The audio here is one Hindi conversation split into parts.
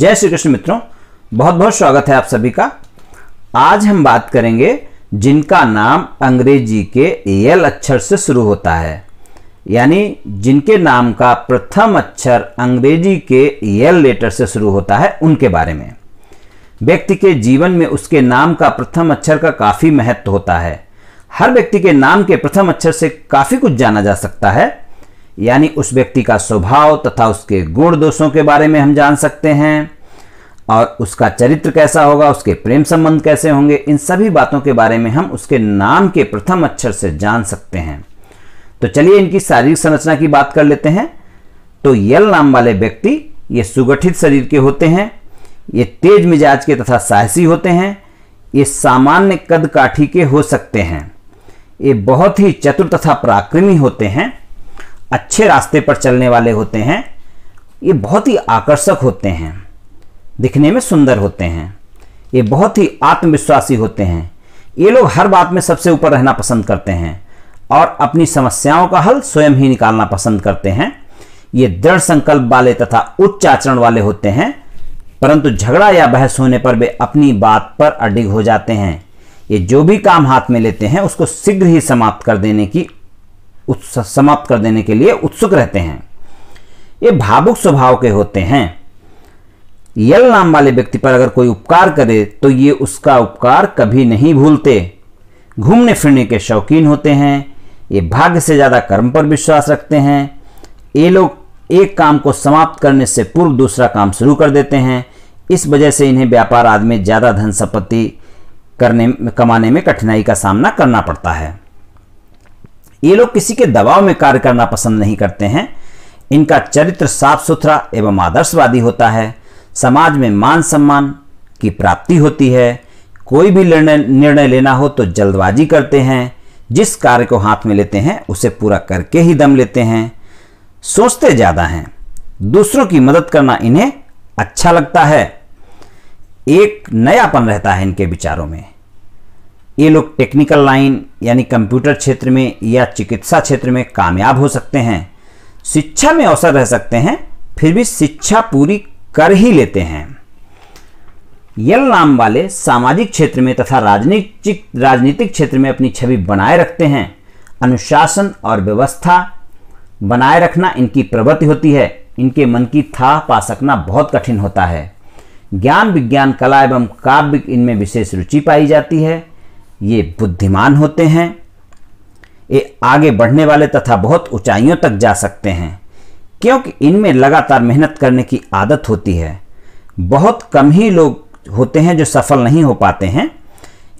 जय श्री कृष्ण मित्रों, बहुत बहुत स्वागत है आप सभी का। आज हम बात करेंगे जिनका नाम अंग्रेजी के एल अक्षर से शुरू होता है, यानी जिनके नाम का प्रथम अक्षर अंग्रेजी के एल लेटर से शुरू होता है उनके बारे में। व्यक्ति के जीवन में उसके नाम का प्रथम अक्षर का काफ़ी महत्व होता है। हर व्यक्ति के नाम के प्रथम अक्षर से काफ़ी कुछ जाना जा सकता है, यानी उस व्यक्ति का स्वभाव तथा उसके गुण दोषों के बारे में हम जान सकते हैं, और उसका चरित्र कैसा होगा, उसके प्रेम संबंध कैसे होंगे, इन सभी बातों के बारे में हम उसके नाम के प्रथम अक्षर से जान सकते हैं। तो चलिए इनकी शारीरिक संरचना की बात कर लेते हैं। तो यल नाम वाले व्यक्ति ये सुगठित शरीर के होते हैं, ये तेज मिजाज के तथा साहसी होते हैं, ये सामान्य कद काठी के हो सकते हैं, ये बहुत ही चतुर तथा पराक्रमी होते हैं, अच्छे रास्ते पर चलने वाले होते हैं, ये बहुत ही आकर्षक होते हैं, दिखने में सुंदर होते हैं, ये बहुत ही आत्मविश्वासी होते हैं, ये लोग हर बात में सबसे ऊपर रहना पसंद करते हैं और अपनी समस्याओं का हल स्वयं ही निकालना पसंद करते हैं, ये दृढ़ संकल्प वाले तथा उच्च आचरण वाले होते हैं, परंतु झगड़ा या बहस होने पर वे अपनी बात पर अडिग हो जाते हैं, ये जो भी काम हाथ में लेते हैं उसको शीघ्र ही समाप्त कर देने के लिए उत्सुक रहते हैं, ये भावुक स्वभाव के होते हैं। यल नाम वाले व्यक्ति पर अगर कोई उपकार करे तो ये उसका उपकार कभी नहीं भूलते, घूमने फिरने के शौकीन होते हैं, ये भाग्य से ज़्यादा कर्म पर विश्वास रखते हैं, ये लोग एक काम को समाप्त करने से पूर्व दूसरा काम शुरू कर देते हैं, इस वजह से इन्हें व्यापार आदि में ज़्यादा धन संपत्ति कमाने में कठिनाई का सामना करना पड़ता है। ये लोग किसी के दबाव में कार्य करना पसंद नहीं करते हैं, इनका चरित्र साफ सुथरा एवं आदर्शवादी होता है, समाज में मान सम्मान की प्राप्ति होती है, कोई भी निर्णय लेना हो तो जल्दबाजी करते हैं, जिस कार्य को हाथ में लेते हैं उसे पूरा करके ही दम लेते हैं, सोचते ज़्यादा हैं, दूसरों की मदद करना इन्हें अच्छा लगता है, एक नयापन रहता है इनके विचारों में। ये लोग टेक्निकल लाइन यानी कंप्यूटर क्षेत्र में या चिकित्सा क्षेत्र में कामयाब हो सकते हैं, शिक्षा में अवसर रह सकते हैं, फिर भी शिक्षा पूरी कर ही लेते हैं। यल नाम वाले सामाजिक क्षेत्र में तथा राजनीतिक क्षेत्र में अपनी छवि बनाए रखते हैं, अनुशासन और व्यवस्था बनाए रखना इनकी प्रवृत्ति होती है, इनके मन की थाह पा सकना बहुत कठिन होता है, ज्ञान विज्ञान कला एवं काव्य इनमें विशेष रुचि पाई जाती है, ये बुद्धिमान होते हैं, ये आगे बढ़ने वाले तथा बहुत ऊंचाइयों तक जा सकते हैं, क्योंकि इनमें लगातार मेहनत करने की आदत होती है, बहुत कम ही लोग होते हैं जो सफल नहीं हो पाते हैं,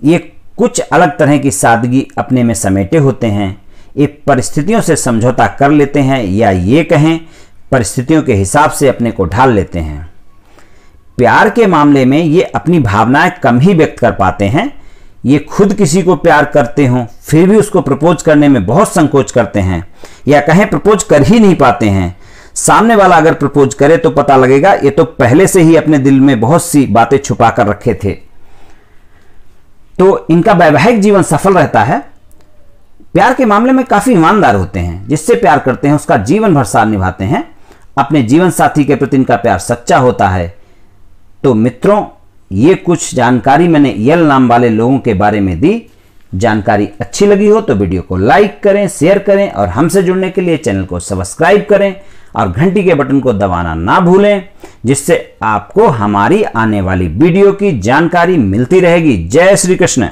ये कुछ अलग तरह की सादगी अपने में समेटे होते हैं, ये परिस्थितियों से समझौता कर लेते हैं, या ये कहें परिस्थितियों के हिसाब से अपने को ढाल लेते हैं। प्यार के मामले में ये अपनी भावनाएं कम ही व्यक्त कर पाते हैं, ये खुद किसी को प्यार करते हों फिर भी उसको प्रपोज करने में बहुत संकोच करते हैं, या कहें प्रपोज कर ही नहीं पाते हैं, सामने वाला अगर प्रपोज करे तो पता लगेगा ये तो पहले से ही अपने दिल में बहुत सी बातें छुपा कर रखे थे। तो इनका वैवाहिक जीवन सफल रहता है, प्यार के मामले में काफ़ी ईमानदार होते हैं, जिससे प्यार करते हैं उसका जीवन भर साथ निभाते हैं, अपने जीवन साथी के प्रति इनका प्यार सच्चा होता है। तो मित्रों, ये कुछ जानकारी मैंने यल नाम वाले लोगों के बारे में दी। जानकारी अच्छी लगी हो तो वीडियो को लाइक करें, शेयर करें, और हमसे जुड़ने के लिए चैनल को सब्सक्राइब करें और घंटी के बटन को दबाना ना भूलें, जिससे आपको हमारी आने वाली वीडियो की जानकारी मिलती रहेगी। जय श्री कृष्ण।